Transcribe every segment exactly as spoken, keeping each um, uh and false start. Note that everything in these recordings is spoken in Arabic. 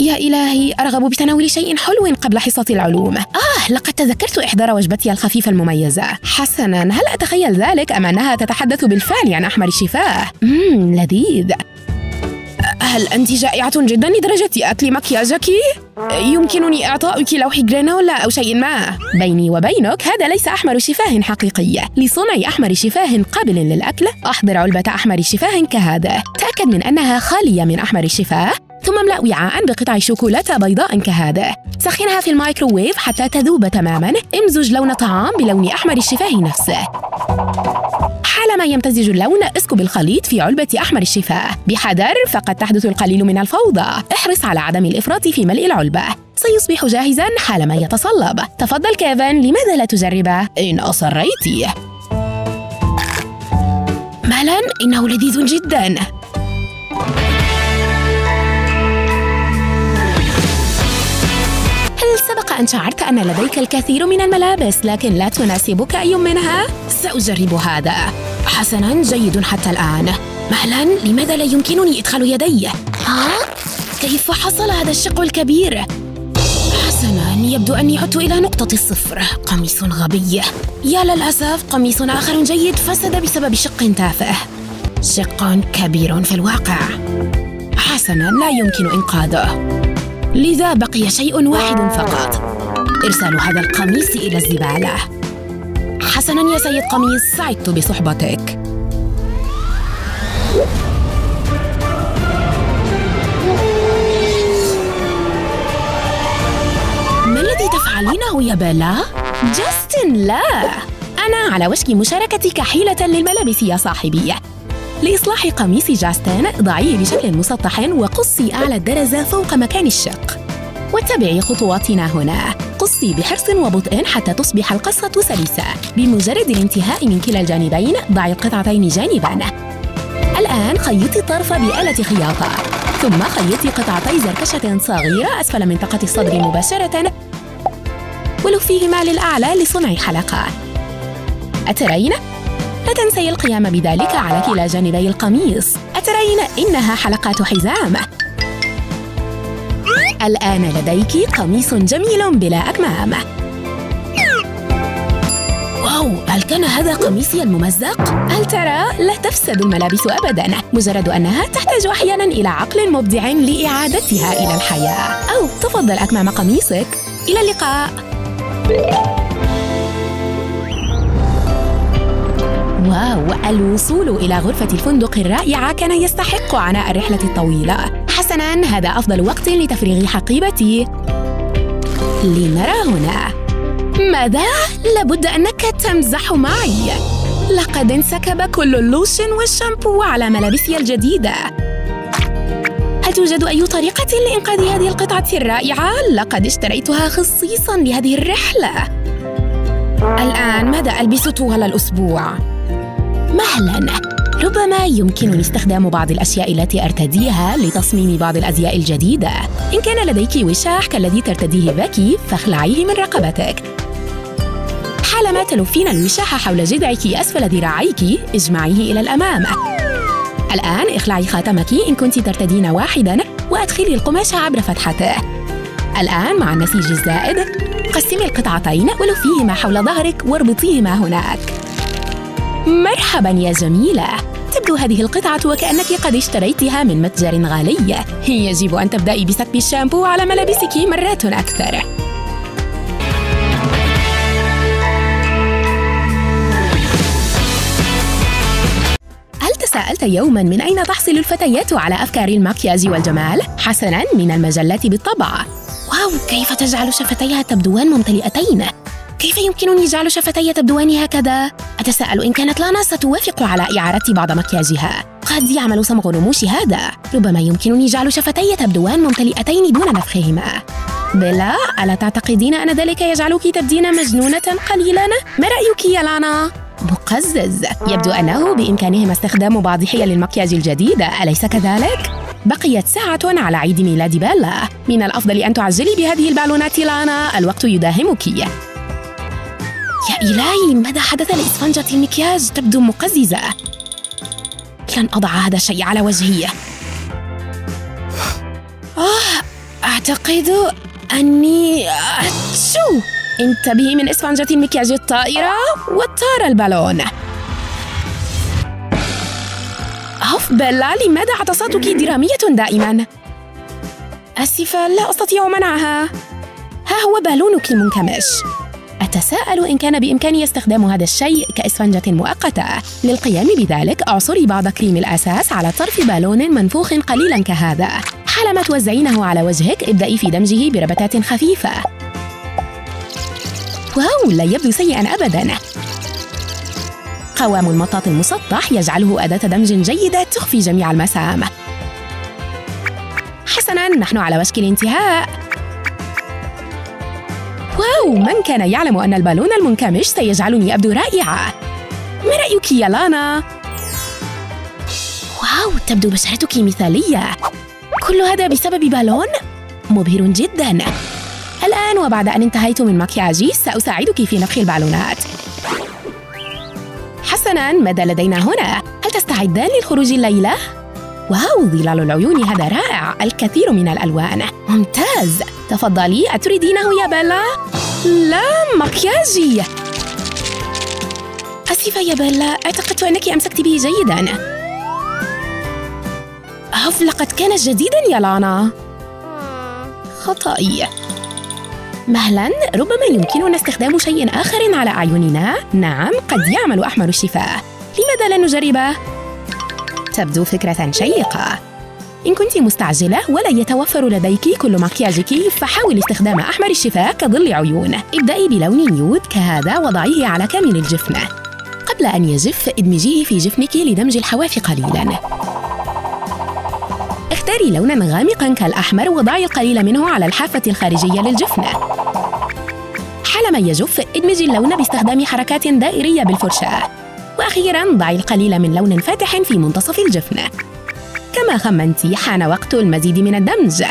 يا إلهي، أرغب بتناول شيء حلو قبل حصة العلوم. آه، لقد تذكرت إحضار وجبتي الخفيفة المميزة. حسناً، هل أتخيل ذلك أم أنها تتحدث بالفعل عن أحمر الشفاه؟ مم، لذيذ. هل أنت جائعة جداً لدرجة أكل مكياجك؟ يمكنني إعطائك لوح جرانولا أو شيء ما. بيني وبينك، هذا ليس أحمر شفاه حقيقي. لصنع أحمر شفاه قابل للأكل، أحضر علبة أحمر شفاه كهذا. تأكد من أنها خالية من أحمر الشفاه، ثم املأ وعاءً بقطع شوكولاتة بيضاء كهذا. سخنها في الميكروويف حتى تذوب تماماً. امزج لون طعام بلون أحمر الشفاه نفسه. حالما يمتزج اللون، اسكب الخليط في علبة أحمر الشفاه. بحذر، فقد تحدث القليل من الفوضى. احرص على عدم الإفراط في ملء العلبة. سيصبح جاهزاً حالما يتصلب. تفضل كيفن، لماذا لا تجربه؟ إن أصريت. مالاً، إنه لذيذ جداً. هل سبق أن شعرت أن لديك الكثير من الملابس لكن لا تناسبك أي منها؟ سأجرب هذا. حسناً، جيد حتى الآن. مهلاً، لماذا لا يمكنني إدخال يدي؟ ها؟ كيف حصل هذا الشق الكبير؟ حسناً، يبدو أني عدت إلى نقطة الصفر. قميص غبي. يا للأسف، قميص آخر جيد فسد بسبب شق تافه. شق كبير في الواقع. حسناً، لا يمكن إنقاذه. لذا بقي شيء واحد فقط، إرسال هذا القميص إلى الزبالة. حسناً يا سيد قميص، سعدت بصحبتك. ما الذي تفعلينه يا بيلا؟ جاستن، لا، أنا على وشك مشاركتك حيلة للملابس يا صاحبي. لإصلاح قميص جاستن، ضعيه بشكل مسطح وقصي أعلى الدرزة فوق مكان الشق. واتبعي خطواتنا هنا. قصي بحرص وبطء حتى تصبح القصة سلسة. بمجرد الانتهاء من كلا الجانبين، ضعي القطعتين جانباً. الآن خيطي الطرف بآلة خياطة، ثم خيطي قطعتي زركشة صغيرة أسفل منطقة الصدر مباشرة، ولفيهما للأعلى لصنع حلقة. أترين؟ لا تنسي القيام بذلك على كلا جانبي القميص. أترين؟ إنها حلقات حزام. الآن لديك قميص جميل بلا أكمام. واو، هل كان هذا قميصي الممزق؟ هل ترى؟ لا تفسد الملابس أبداً، مجرد أنها تحتاج أحياناً إلى عقل مبدع لإعادتها إلى الحياة. أو تفضل أكمام قميصك. إلى اللقاء. واو، الوصول إلى غرفة الفندق الرائعة كان يستحق عناء الرحلة الطويلة. حسناً، هذا أفضل وقت لتفريغ حقيبتي. لنرى هنا. ماذا؟ لابد أنك تمزح معي. لقد انسكب كل اللوشن والشامبو على ملابسي الجديدة. هل توجد أي طريقة لإنقاذ هذه القطعة الرائعة؟ لقد اشتريتها خصيصاً لهذه الرحلة. الآن ماذا ألبس طوال الأسبوع؟ مهلاً، ربما يمكنني استخدام بعض الأشياء التي أرتديها لتصميم بعض الأزياء الجديدة. إن كان لديك وشاح كالذي ترتديه باكي، فاخلعيه من رقبتك. حالما تلفين الوشاح حول جذعك أسفل ذراعيك، اجمعيه إلى الأمام. الآن اخلعي خاتمك إن كنت ترتدين واحداً، وأدخلي القماش عبر فتحته. الآن مع النسيج الزائد، قسمي القطعتين ولفيهما حول ظهرك واربطيهما هناك. مرحباً يا جميلة، تبدو هذه القطعة وكأنك قد اشتريتها من متجر غالي. يجب أن تبدأي بسكب الشامبو على ملابسك مرات أكثر. هل تساءلت يوماً من أين تحصل الفتيات على أفكار المكياج والجمال؟ حسناً، من المجلات بالطبع. واو، كيف تجعل شفتيها تبدوان ممتلئتين؟ كيف يمكنني جعل شفتي تبدوان هكذا؟ أتساءل إن كانت لانا ستوافق على إعارة بعض مكياجها. قد يعمل صمغ رموش هذا. ربما يمكنني جعل شفتي تبدوان ممتلئتين دون نفخهما. بيلا، ألا تعتقدين أن ذلك يجعلك تبدين مجنونة قليلاً؟ ما رأيك يا لانا؟ مقزز، يبدو أنه بإمكانهما استخدام بعض حيل المكياج الجديدة، أليس كذلك؟ بقيت ساعة على عيد ميلاد بيلا. من الأفضل أن تعجلي بهذه البالونات لانا، الوقت يداهمك. يا إلهي، ماذا حدث لإسفنجة المكياج؟ تبدو مقززة. لن أضع هذا الشيء على وجهي. آه، أعتقد أني أتشو. انتبهي من إسفنجة المكياج الطائرة وطار البالون. أوف بيلا، لماذا عطساتك درامية دائما؟ آسفة، لا أستطيع منعها. ها هو بالونك المنكمش. أتساءل إن كان بإمكاني استخدام هذا الشيء كإسفنجة مؤقتة. للقيام بذلك أعصري بعض كريم الأساس على طرف بالون منفوخ قليلا كهذا. حالما توزعينه على وجهك ابدأي في دمجه بربتات خفيفة. واو، لا يبدو سيئا أبدا. قوام المطاط المسطح يجعله أداة دمج جيدة تخفي جميع المسام. حسنا، نحن على وشك الانتهاء. واو، من كان يعلم أن البالون المنكمش سيجعلني أبدو رائعة؟ ما رأيك يا لانا؟ واو، تبدو بشرتك مثالية. كل هذا بسبب بالون؟ مبهر جدا. الآن وبعد أن انتهيت من مكياجي سأساعدك في نفخ البالونات. حسناً، ماذا لدينا هنا؟ هل تستعدان للخروج الليلة؟ واو، ظلال العيون هذا رائع، الكثير من الألوان. ممتاز، تفضلي، أتريدينه يا بيلا؟ لا، مكياجي. أسفة يا بيلا، أعتقدت أنك أمسكت به جيداً. أوف، لقد كان جديداً يا لانا. خطأي. مهلاً، ربما يمكننا استخدام شيء آخر على أعيننا. نعم، قد يعمل أحمر الشفاه. لماذا لا نجربه؟ تبدو فكرة شيقة. إن كنت مستعجلة ولا يتوفر لديك كل مكياجك فحاولي استخدام أحمر الشفاه كظل عيون. ابدأي بلون نيود كهذا وضعيه على كامل الجفن. قبل أن يجف ادمجيه في جفنك لدمج الحواف قليلاً. اختاري لوناً غامقاً كالأحمر وضعي القليل منه على الحافة الخارجية للجفن. حالما يجف ادمجي اللون باستخدام حركات دائرية بالفرشاة. وأخيراً ضعي القليل من لون فاتح في منتصف الجفن. كما خمنتي، حان وقت المزيد من الدمج.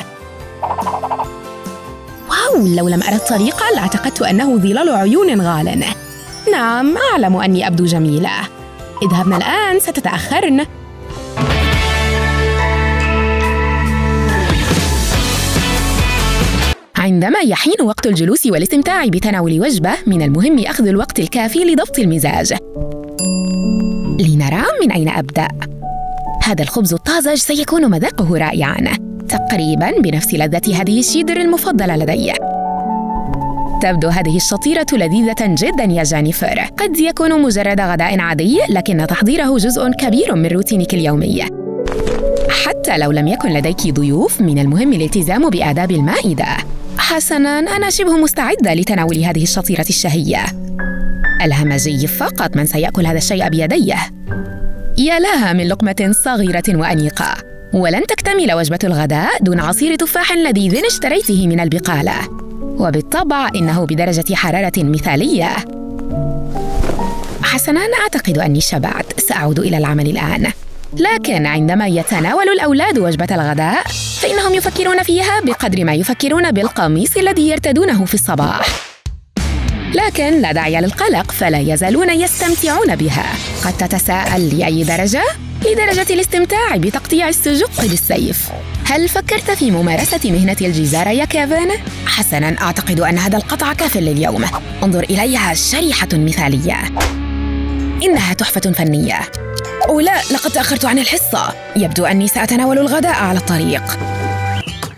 واو، لو لم أرى الطريقة لاعتقدت أنه ظلال عيون غال. نعم، أعلم أني أبدو جميلة. اذهبنا الآن، ستتأخرن. عندما يحين وقت الجلوس والاستمتاع بتناول وجبة، من المهم أخذ الوقت الكافي لضبط المزاج. لنرى من أين أبدأ. هذا الخبز الطازج سيكون مذاقه رائعاً، تقريباً بنفس لذة هذه الشيدر المفضلة لدي. تبدو هذه الشطيرة لذيذة جداً يا جينيفر. قد يكون مجرد غداء عادي، لكن تحضيره جزء كبير من روتينك اليومي. حتى لو لم يكن لديك ضيوف، من المهم الالتزام بآداب المائدة. حسناً، أنا شبه مستعدة لتناول هذه الشطيرة الشهية. الهمجي فقط من سيأكل هذا الشيء بيديه. يا لها من لقمة صغيرة وأنيقة. ولن تكتمل وجبة الغداء دون عصير تفاح لذيذ اشتريته من البقالة. وبالطبع إنه بدرجة حرارة مثالية. حسناً، أعتقد أني شبعت. سأعود إلى العمل الآن. لكن عندما يتناول الأولاد وجبة الغداء فإنهم يفكرون فيها بقدر ما يفكرون بالقميص الذي يرتدونه في الصباح. لكن لا داعي للقلق، فلا يزالون يستمتعون بها. قد تتساءل لأي درجة؟ لدرجة الاستمتاع بتقطيع السجق بالسيف. هل فكرت في ممارسة مهنة الجزارة يا كيفن؟ حسناً، أعتقد أن هذا القطع كاف لليوم. انظر إليها، شريحة مثالية. إنها تحفة فنية. أو لا، لقد تأخرت عن الحصة. يبدو أني سأتناول الغداء على الطريق.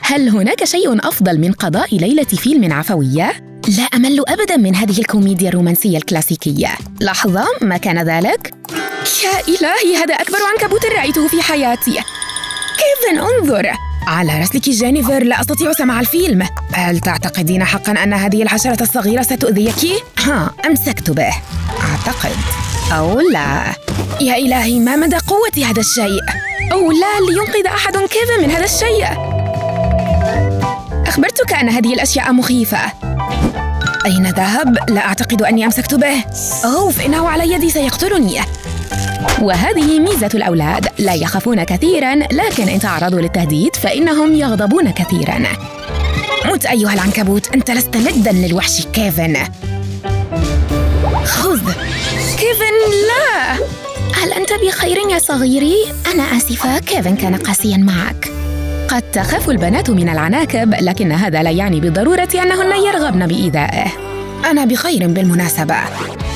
هل هناك شيء أفضل من قضاء ليلة فيلم عفوية؟ لا أمل أبداً من هذه الكوميديا الرومانسية الكلاسيكية. لحظة، ما كان ذلك؟ يا إلهي، هذا أكبر عنكبوت رأيته في حياتي. كيفن، انظر على رسلك جينيفر، لا أستطيع سماع الفيلم. هل تعتقدين حقاً أن هذه الحشرة الصغيرة ستؤذيك؟ ها، أمسكت به أعتقد. أو لا، يا إلهي، ما مدى قوة هذا الشيء؟ أو لا، لينقذ أحد كيفن من هذا الشيء. أخبرتك أن هذه الأشياء مخيفة. أين ذهب؟ لا أعتقد أني أمسكت به. أوف، إنه على يدي، سيقتلني. وهذه ميزة الأولاد، لا يخافون كثيراً، لكن إن تعرضوا للتهديد فإنهم يغضبون كثيراً. مت أيها العنكبوت، أنت لست ندا للوحش كيفن. خذ كيفن. لا، هل أنت بخير يا صغيري؟ أنا آسفة، كيفن كان قاسياً معك. قد تخاف البنات من العناكب، لكن هذا لا يعني بالضرورة أنهن يرغبن بإيذائه. أنا بخير بالمناسبة.